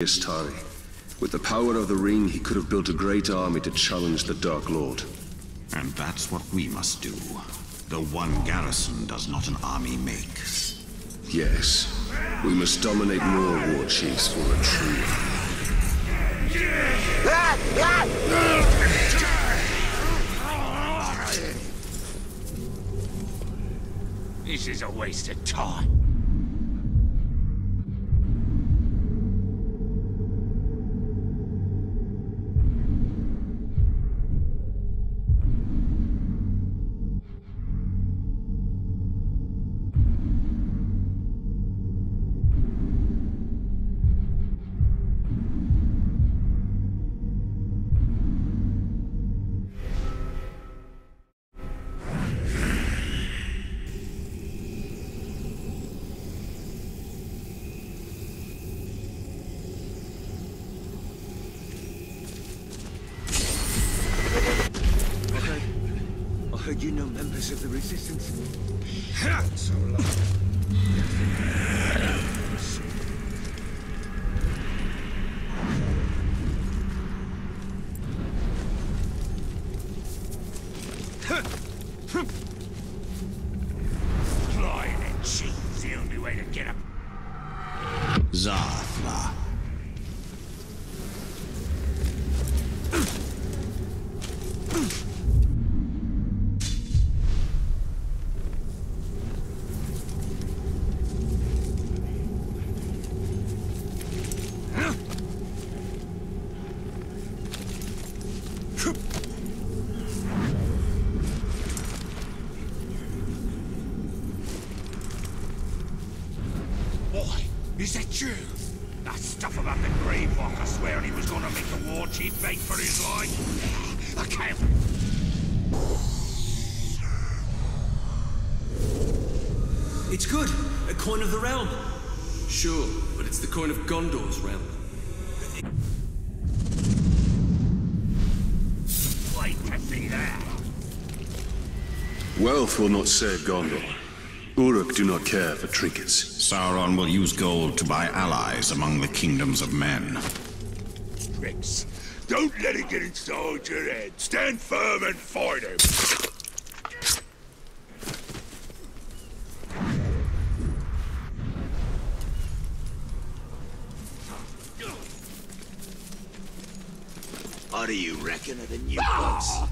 Istari. With the power of the ring, he could have built a great army to challenge the Dark Lord. And that's what we must do. Though one garrison does not an army make. Yes. We must dominate more war chiefs for a true army. This is a waste of time. You know members of the resistance? So long. Flying and cheat's the only way to get up. Zathra. Is that true? That stuff about the Great Walker swearing he was going to make the war chief beg for his life? I can't. It's good. A coin of the realm. Sure, but it's the coin of Gondor's realm. Wait to see that. Wealth will not save Gondor. Uruk do not care for trinkets. Sauron will use gold to buy allies among the kingdoms of men. Tricks. Don't let it get inside your head. Stand firm and fight him. What do you reckon of the new ones?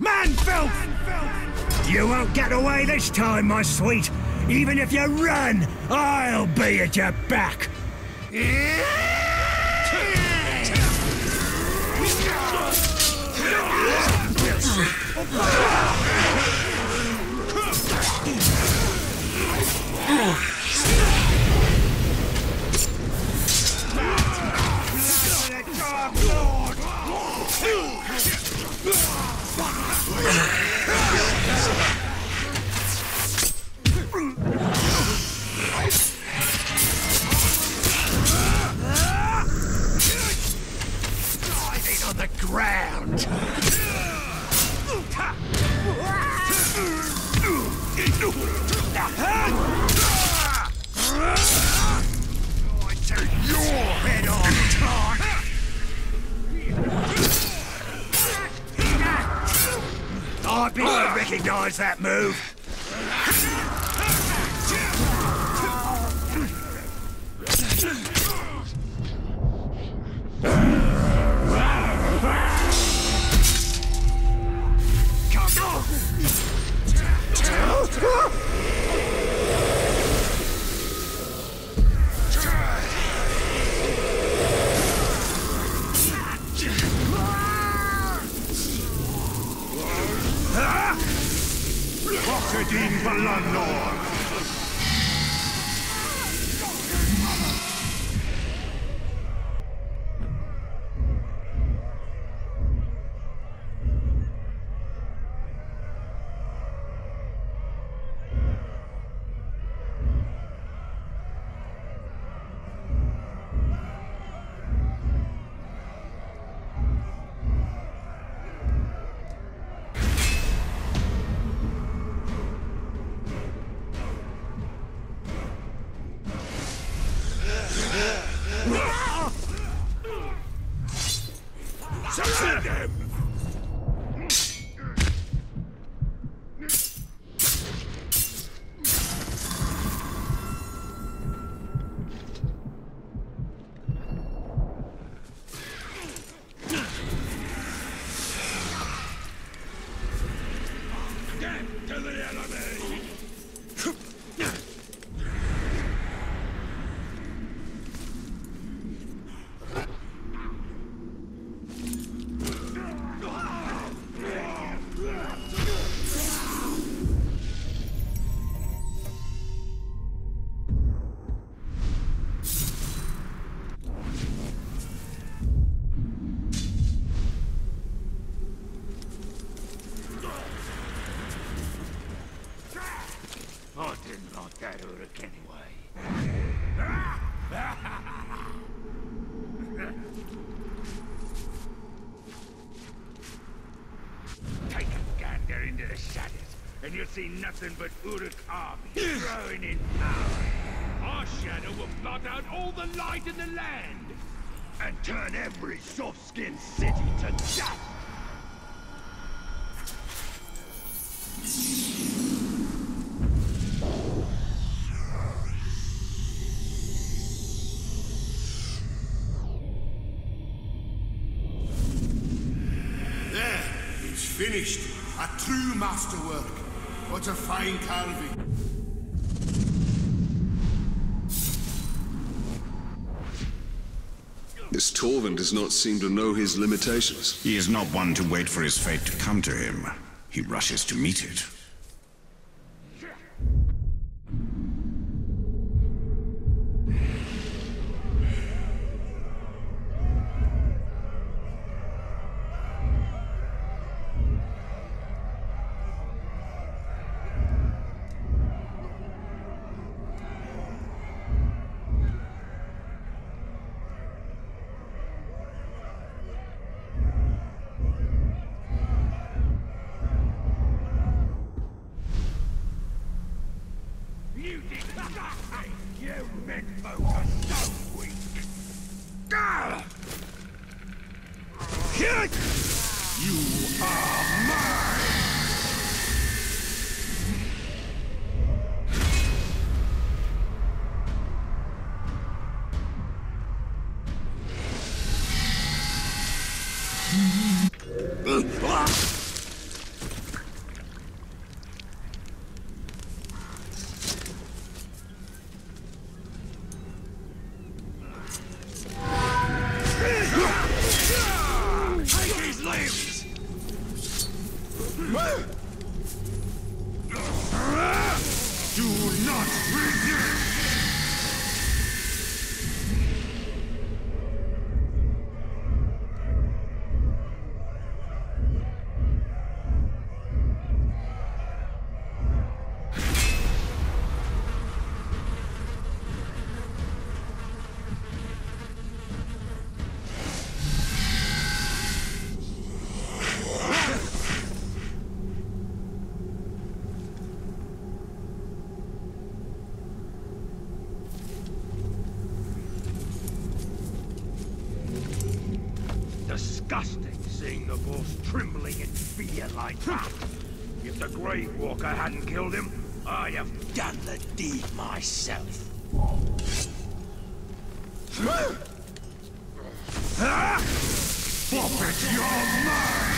Manfeld! You won't get away this time, my sweet. Even if you run, I'll be at your back. On the ground. I take your head on, Tarn. I barely recognize that move. Death to the enemy! See nothing but Uruk army growing in power. Our shadow will blot out all the light in the land and turn every soft-skinned city to dust. There, it's finished. A true masterwork. What a fine carving! This Torven does not seem to know his limitations. He is not one to wait for his fate to come to him. He rushes to meet it. Like that. If the Great Walker hadn't killed him, I'd have done the deed myself. Forfeit your mind!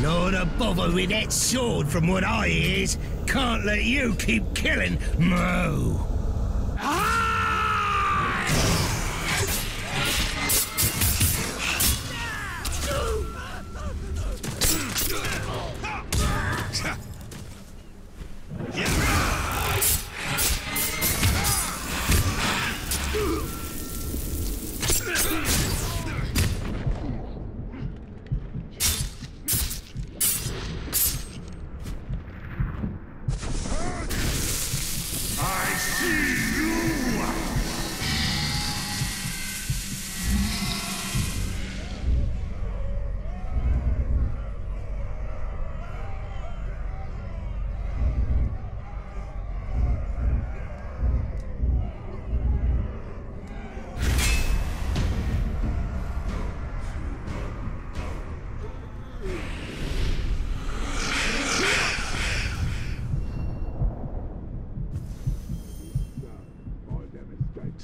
Lord of bother with that sword, from what I hears, can't let you keep killing Mo.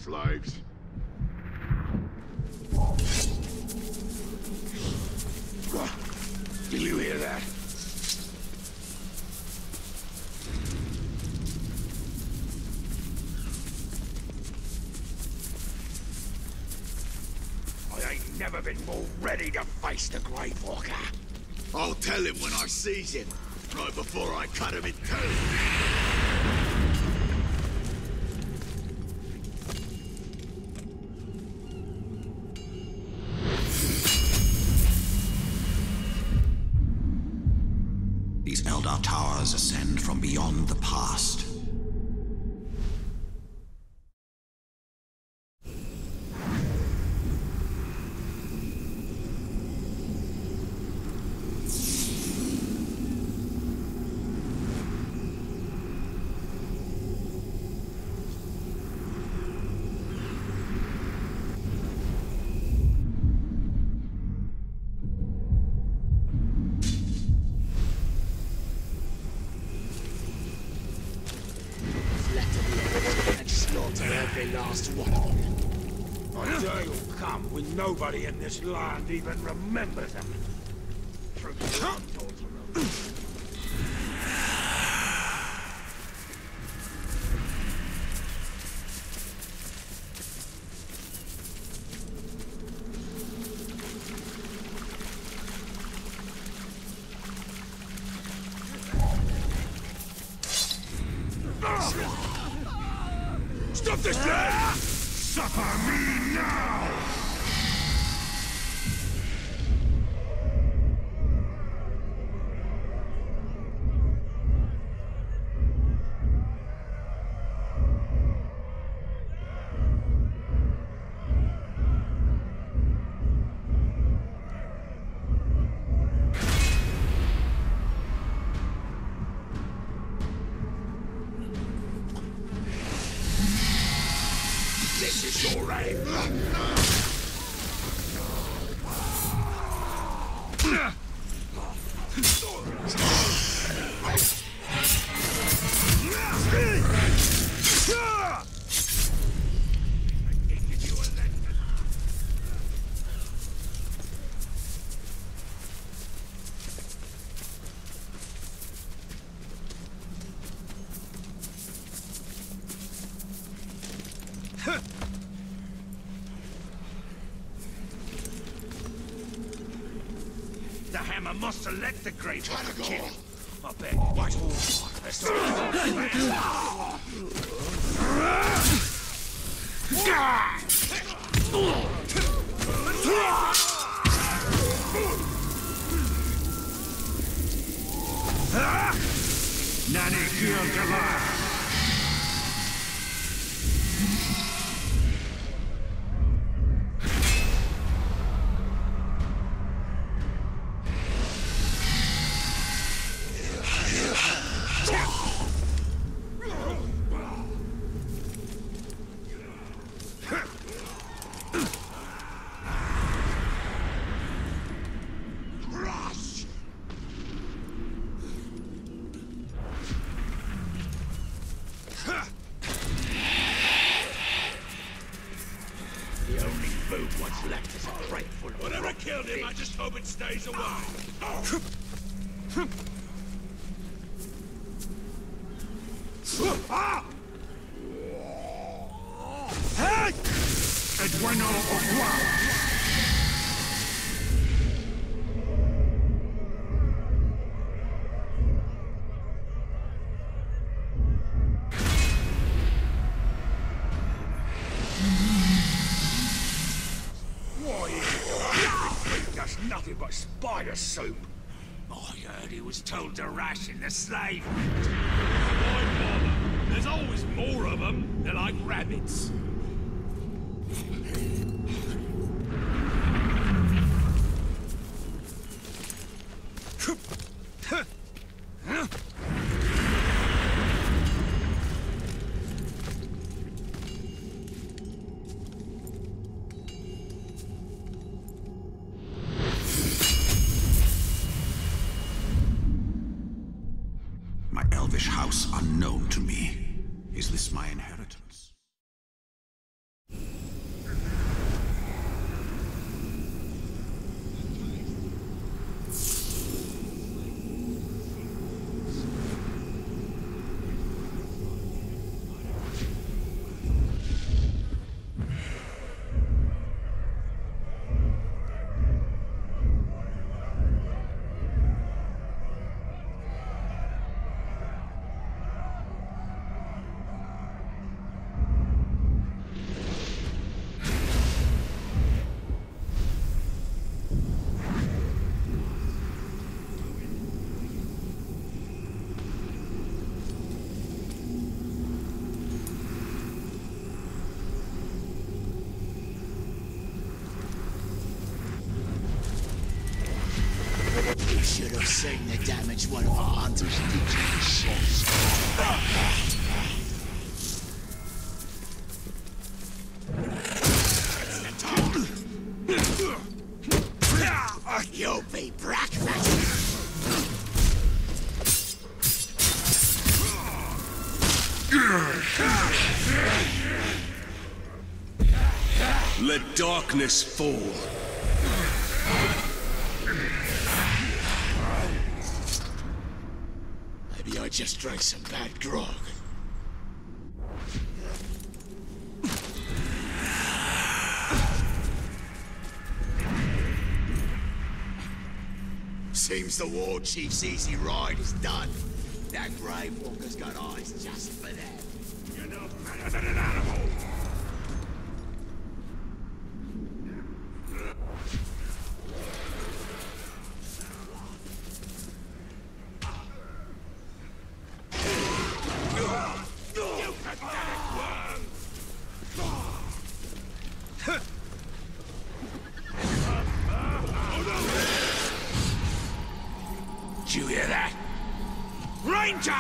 Lives. Did you hear that? I ain't never been more ready to face the Great Walker. I'll tell him when I seize him, right before I cut him in two. These Eldar towers ascend from beyond the past. Last one. A day will come when nobody in this land even remembers them. From Gondor to Uruk. Stop this death! Suffer me now! This is your aim. The hammer must select the Great One to kill. I bet white horse. Nanny killed the lion. Left is a frightful. Whatever killed him, I just hope it stays away. Nothing but spider soup. Oh, I heard he was told to ration the slave. There's always more of them. They're like rabbits. House unknown to me. Is this my inheritance? Should have seen the damage one of our hunters did to the ship. You'll be breakfast. Let darkness fall. I just drank some bad grog. Seems the war chief's easy ride is done. That Gravewalker's got eyes just for that. You're no better than an animal. You hear that? Ranger!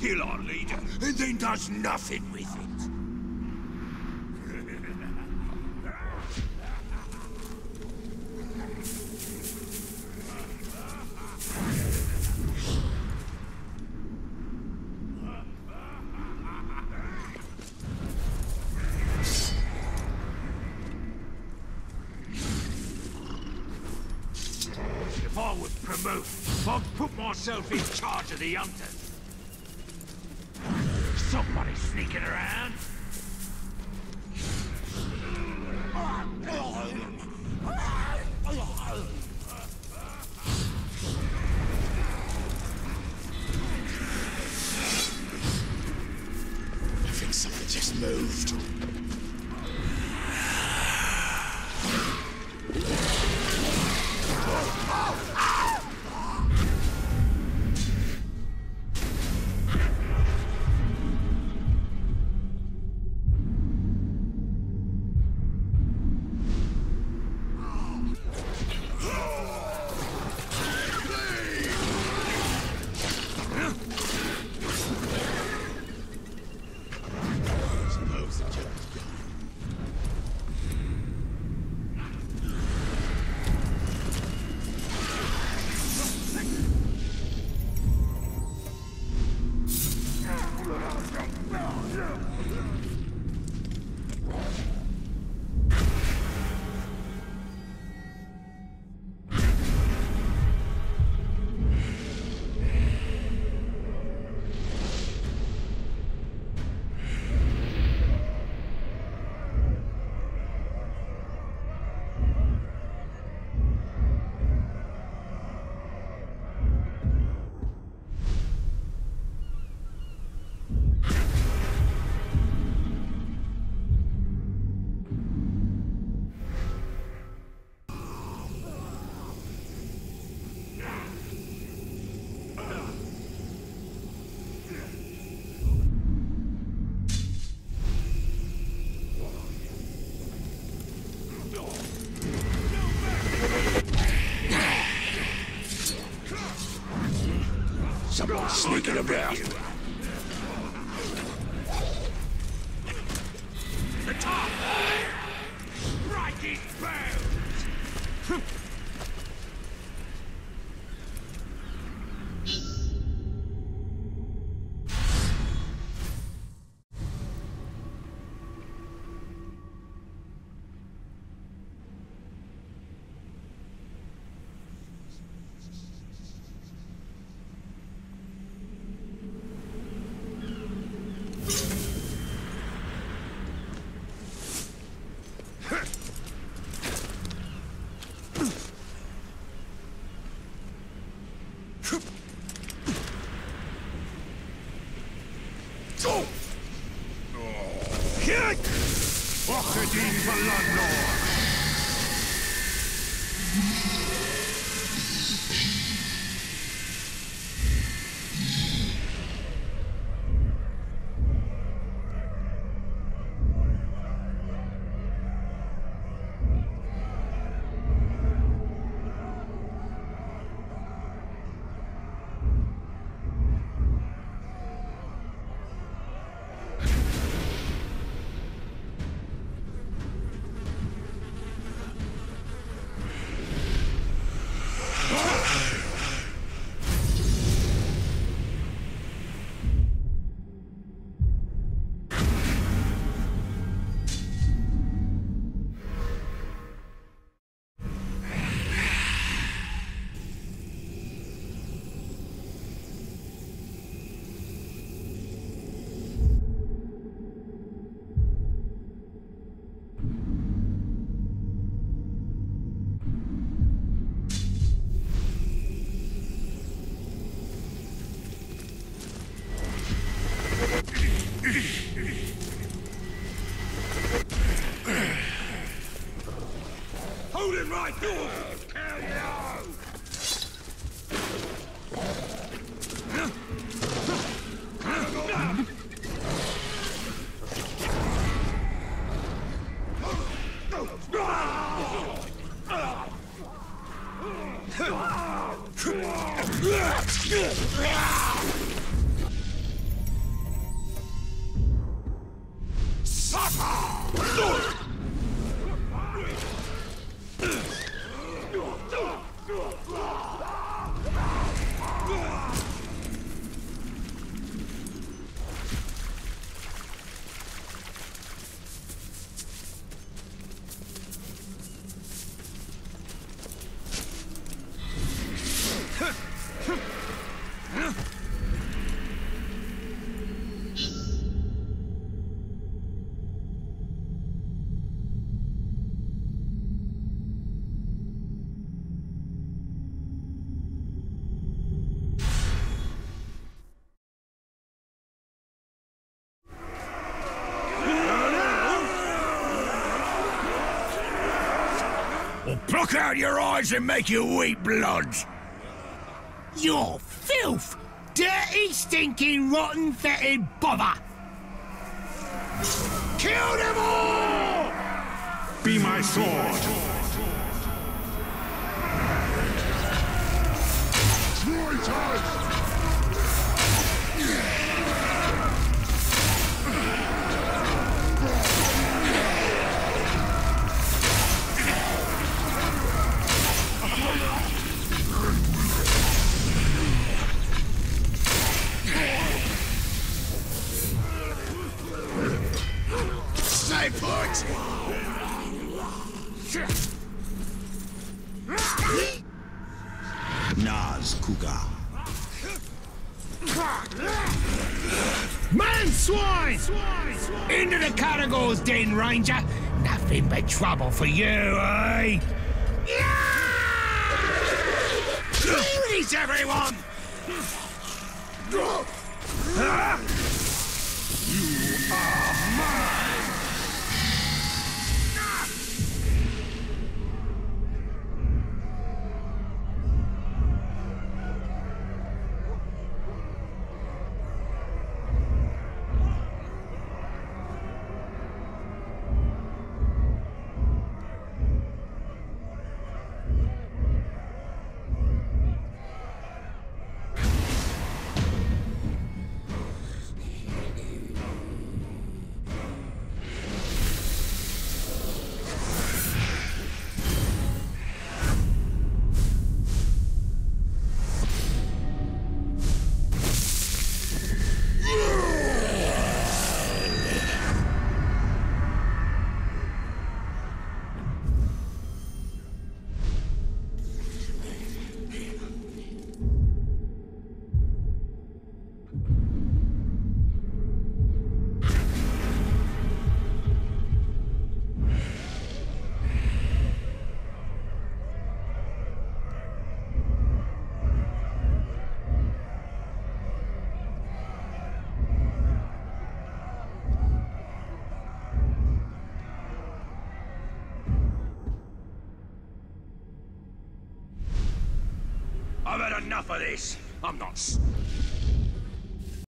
Kill our leader, and then does nothing with it. If I was promoted, I'd put myself in charge of the hunters. Somebody's sneaking around. I think something just moved. sneaking about. The top! Right these bones! Hold it right, dude! Carry on! Block out your eyes and make you weep, bloods. You're filth! Dirty, stinking, rotten, fetid bother! Kill them all! Be my sword! Traitors! Naz Kuga. Man swine! Into the Caragor's den, Ranger. Nothing but trouble for you, eh? Freeze, everyone! You are mine! for this. I'm not...